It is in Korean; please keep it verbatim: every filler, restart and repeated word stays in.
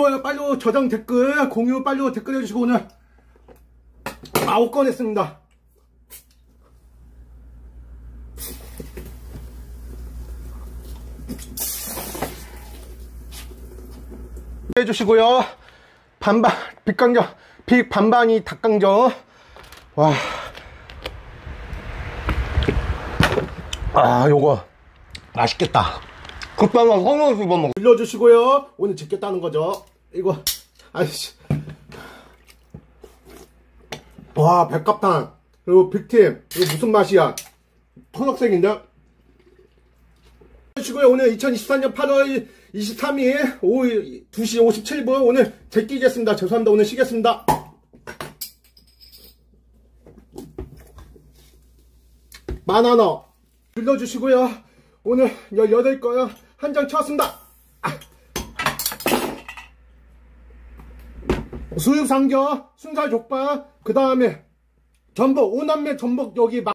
좋아요, 빨리 저장, 댓글, 공유, 빨리 댓글 해주시고 오늘 아홉 건 했습니다. 해주시고요. 반반, 빛강정, 빛 반반이 닭강정. 와. 아, 요거. 맛있겠다. 급하면 성형수 이번 먹어. 빌려주시고요. 오늘 짓겠다는 거죠. 이거. 아이씨. 와, 백합탕. 그리고 빅팀. 이거 무슨 맛이야? 초록색인데? 해주시고요. 오늘 이천이십사 년 팔월 이십삼일 오후 두 시 오십칠 분. 오늘 제끼겠습니다. 죄송합니다. 오늘 쉬겠습니다. 만원어. 빌려주시고요. 오늘 열여덟 건 한 장 채웠습니다. 아. 수육삼겹, 순살족밥, 그 다음에 전복, 오남매 전복 여기 막